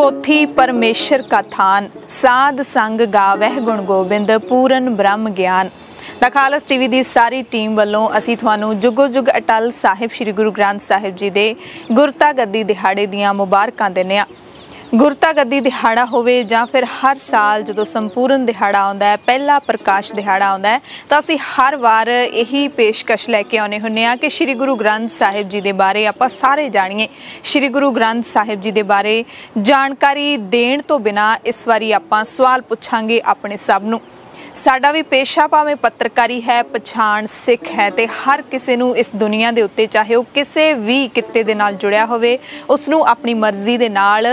पोथी परमेश्वर का थान, साध संग गावह गुण गोबिंद पूरन ब्रह्म ज्ञान। द खालस टीवी की सारी टीम वालों असी तुहानू जुगो जुग अटल साहिब श्री गुरु ग्रंथ साहिब जी के गुरता गद्दी दिहाड़े दियां मुबारकां देने आ। गुरता गद्दी दिहाड़ा होवे जां फिर हर साल जो संपूर्ण दिहाड़ा आउंदा है, पहला प्रकाश दिहाड़ा आउंदा है, तो असी हर वार यही पेशकश लैके आने हुन्ने आ कि श्री गुरु ग्रंथ साहिब जी के बारे आपां सारे जाणीए। श्री गुरु ग्रंथ साहिब जी के बारे जानकारी देण तो बिना इस वारी आपां सवाल पुछांगे अपने सब नूं। साडा भी पेशा भावें पत्रकारी है, पछाण सिख है, तो हर किसी नूं इस दुनिया के उत्ते चाहे वह किसी भी किते दे नाल जुड़िया होवे उसनूं अपनी मर्जी दे नाल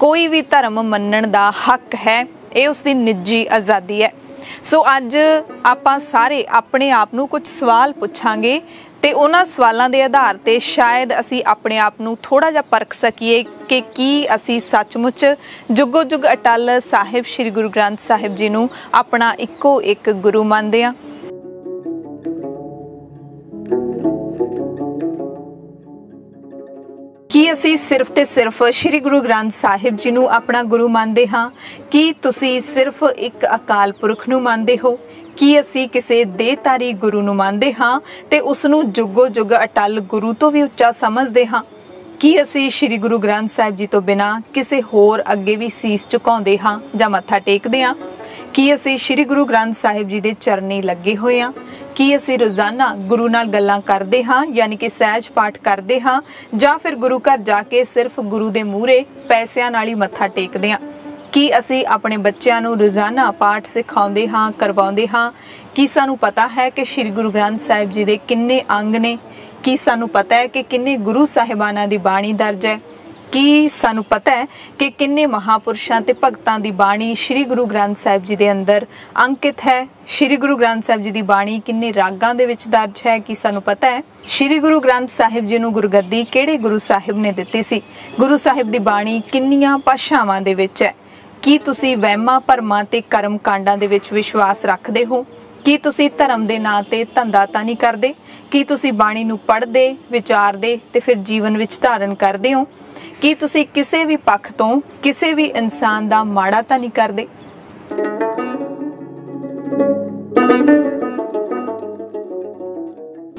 कोई भी धर्म मनण दा हक है, ये उसकी निजी आज़ादी है। सो अज आपां सारे अपने आप नूं कुछ सवाल पुछांगे ते उन्हां सवालों के आधार पर शायद असी अपने आप नूं थोड़ा जिहा परख सकीए कि की असी सचमुच जुगो जुग अटल साहिब श्री गुरु ग्रंथ साहिब जी नूं अपना इक्को एक गुरु मानदे आ। ਕੀ ਅਸੀਂ सिर्फ तो सिर्फ श्री गुरु ग्रंथ साहिब जी ਨੂੰ अपना गुरु ਮੰਨਦੇ ਹਾਂ? ਕੀ ਤੁਸੀਂ सिर्फ एक अकाल पुरख ਨੂੰ ਮੰਨਦੇ ਹੋ? ਕੀ ਅਸੀਂ ਕਿਸੇ ਦੇਹਧਾਰੀ गुरु ਨੂੰ ਮੰਨਦੇ ਹਾਂ ਤੇ ਉਸ ਨੂੰ ਜੁਗੋ ਜੁਗ ਅਟਲ गुरु ਤੋਂ भी ਉੱਚਾ ਸਮਝਦੇ ਹਾਂ? ਕੀ ਅਸੀਂ श्री गुरु ग्रंथ साहिब जी तो बिना किसी होर अगे भी ਸੀਸ ਝੁਕਾਉਂਦੇ ਹਾਂ ਜਾਂ ਮੱਥਾ ਟੇਕਦੇ ਹਾਂ? ਕੀ ਅਸੀਂ श्री गुरु ग्रंथ साहिब जी ਦੇ ਚਰਨੀ ਲੱਗੇ ਹੋਏ ਹਾਂ? ਕੀ ਅਸੀਂ रोज़ाना गुरु नाल गल्लां करते हाँ, यानी कि सहज पाठ करते हाँ, या फिर गुरु घर जाके सिर्फ गुरु के मूहरे पैसों नाल ही मत्था टेकते हाँ? कि असी अपने बच्चों नूं रोज़ाना पाठ सिखाते हाँ, करवाते हाँ? कि सानूं पता है कि श्री गुरु ग्रंथ साहिब जी दे किन्ने अंग ने? कि सानूं पता है कि किन्ने गुरु साहिबाना दी बाणी दर्ज है? कि सानूं पता है कि किन्ने महापुरुषां ते भगतां दी बाणी श्री गुरु ग्रंथ साहिब जी दे अंदर अंकित है? श्री गुरु ग्रंथ साहिब जी दी बाणी किन्ने रागां दे विच दर्ज है? कि सानूं पता है श्री गुरु ग्रंथ साहिब जी नूं गुरगद्दी किहड़े गुरु साहिब ने दित्ती सी? गुरु साहिब दी बाणी किन्नियां भाषावां दे विच है? कि तुसीं वहमां भरमां ते कर्म कांडां दे विच विश्वास रखदे हो? कि तुसीं धर्म दे नां ते धंधा तां नहीं करदे? कि तुसीं बाणी नूं पढ़दे, विचारदे ते फिर जीवन विच धारण करदे हो? कि तुसी किसी भी पक्ष तो किसी भी इंसान का माड़ा तो नहीं करते?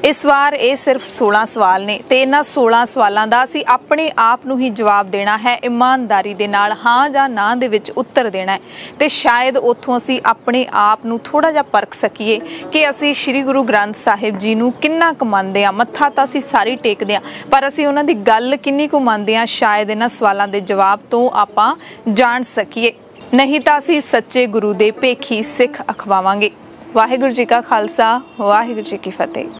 इस बार ये सिर्फ 16 सवाल ने ते इन्हां 16 सवालों का असी अपने आप नूं ही जवाब देना है, ईमानदारी दे नाल हाँ जां ना दे विच उत्तर देना है। तो शायद उत्थों असी अपने आप नूं थोड़ा जिहा परख सकीए कि असी श्री गुरु ग्रंथ साहिब जी नूं किन्ना क मनदे आ। मत्था तां असी सारी टेकदे आ, पर असी उन्हां दी गल किन्नी क मनदे आ, शायद इन्हां सवालों के जवाब तो आपां जाण सकीए, नहीं तां असी सच्चे गुरु दे भेखी सिख अखवावांगे। वाहिगुरू जी का खालसा, वाहिगुरू जी की फतेह।